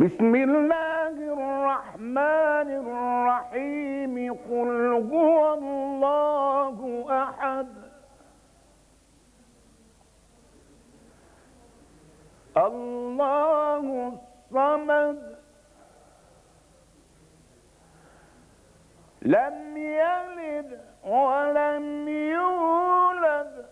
بسم الله الرحمن الرحيم قل هو الله أحد الله الصمد لم يلد ولم يولد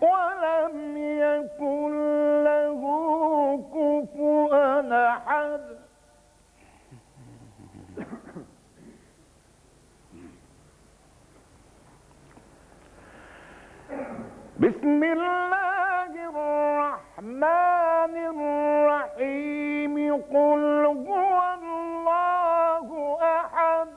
ولم يكن له كفوا أحد بسم الله الرحمن الرحيم قل هو الله أحد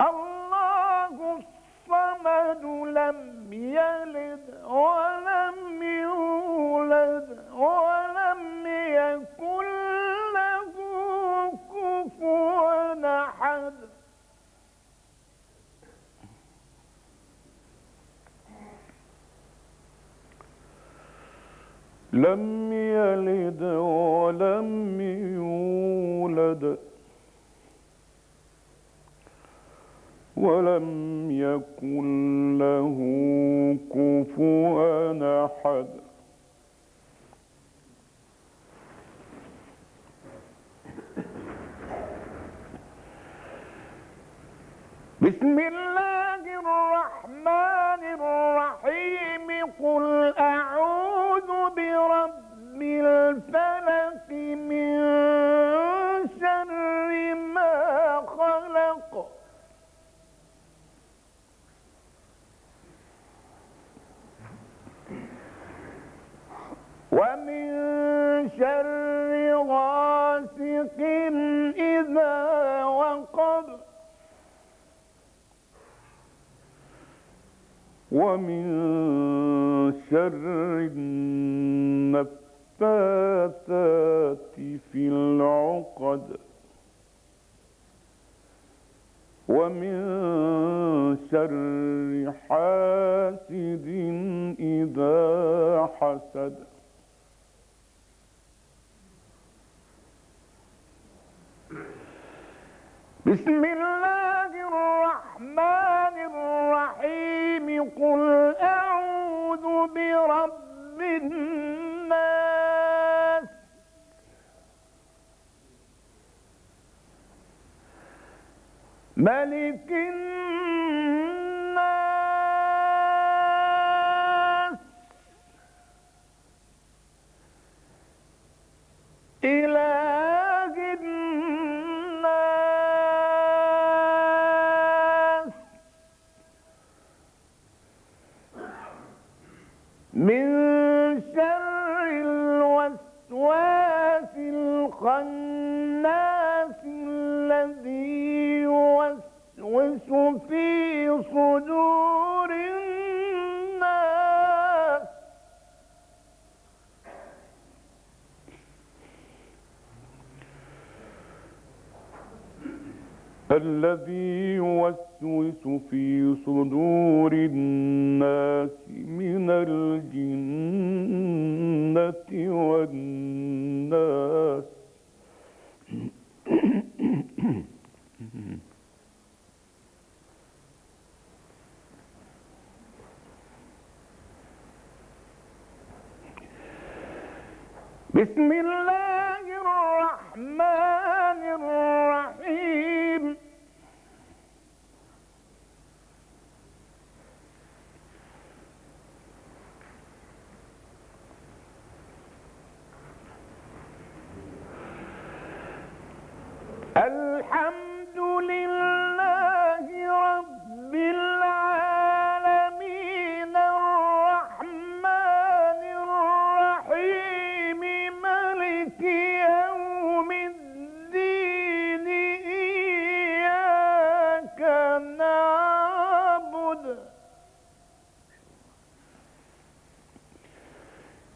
الله الصمد لم يلد ولم يولد ولم يكن له كفوا أحد لم يلد ولم يولد ولم يكن له كفوا أحد بسم الله الرحمن الرحيم قل أعوذ برب الفلق من شر ما خلق ومن شر غاسق إذا وقب ومن شر النفاثات في العقد ومن شر حاسد إذا حسد بسم الله الرحمن الرحيم قل أعوذ برب الناس ملك الناس من شر الوسواس الخناس الذي يوسوس في صدور الناس الذي يوسوس في صدور الناس من الجنة والناس بسم الله الرحمن الرحيم الحمد لله رب العالمين الرحمن الرحيم ملك يوم الدين